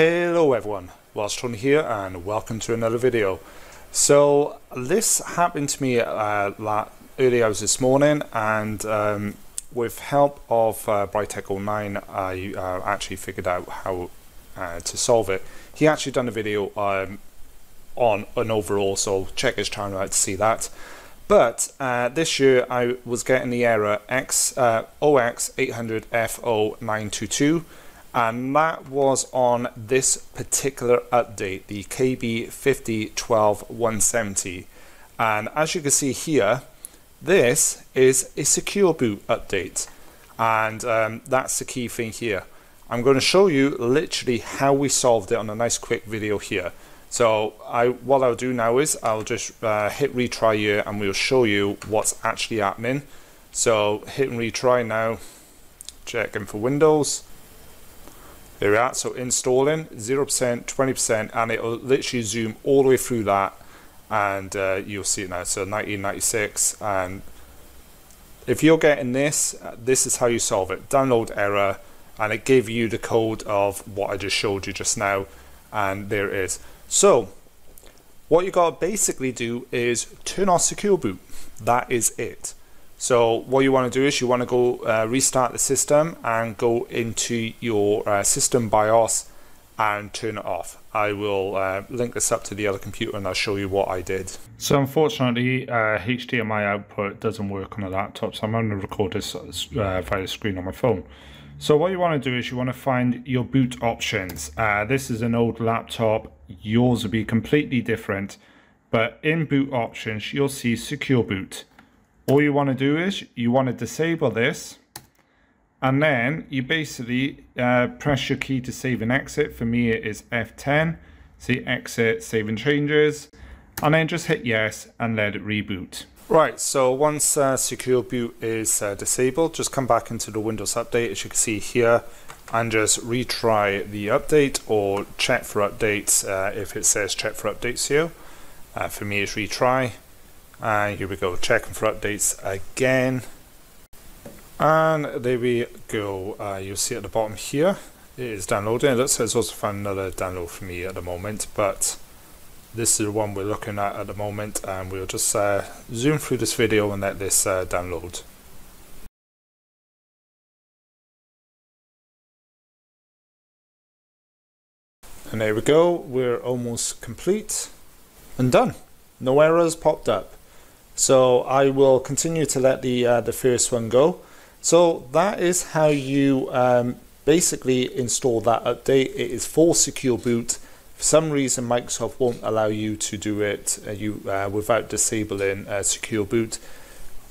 Hello everyone, WelshTony here and welcome to another video. So this happened to me early hours this morning, and with help of Britec09 I actually figured out how to solve it. He actually done a video on an overall, so check his channel out to see that. But this year I was getting the error0X800F0922, and that was on this particular update, the KB5012170. And as you can see here, this is a Secure Boot update, and that's the key thing here. I'm going to show you literally how we solved it on a nice quick video here. So what I'll do now is I'll just hit retry here, and we'll show you what's actually happening. So hit and retry now, checking for Windows. There we are, so installing 0%, 20%, and it'll literally zoom all the way through that, and you'll see it now. So 1996, and if you're getting this, this is how you solve it. Download error, and it gave you the code of what I just showed you just now, and there it is. So what you gotta basically do is turn off Secure Boot. That is it. So what you want to do is you want to go restart the system and go into your system BIOS and turn it off. I will link this up to the other computer and I'll show you what I did. So unfortunately HDMI output doesn't work on a laptop, so I'm going to record this via the screen on my phone. So what you want to do is you want to find your boot options. This is an old laptop, yours will be completely different, but in boot options you'll see Secure Boot. All you want to do is you want to disable this, and then you basically press your key to save and exit. For me it is F10, see exit, save and changes, and then just hit yes and let it reboot. Right, so once Secure Boot is disabled, just come back into the Windows Update as you can see here and just retry the update or check for updates if it says check for updates here. For me it's retry. And here we go, checking for updates again, and there we go. You'll see at the bottom here it is downloading. It looks like it's also found another download for me at the moment, but this is the one we're looking at the moment, and we'll just zoom through this video and let this download. And there we go, we're almost complete and done. No errors popped up. So I will continue to let the first one go. So that is how you basically install that update. It is for Secure Boot. For some reason Microsoft won't allow you to do it without disabling Secure Boot.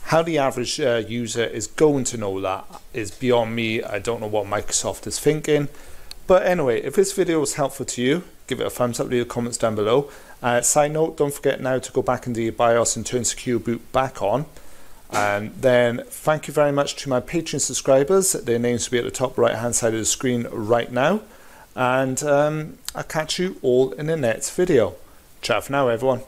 How the average user is going to know that is beyond me. I don't know what Microsoft is thinking. But anyway, if this video was helpful to you, give it a thumbs up, leave your comments down below. Side note, don't forget now to go back into your BIOS and turn Secure Boot back on. And then thank you very much to my Patreon subscribers. Their names will be at the top right hand side of the screen right now. And I'll catch you all in the next video. Ciao for now everyone.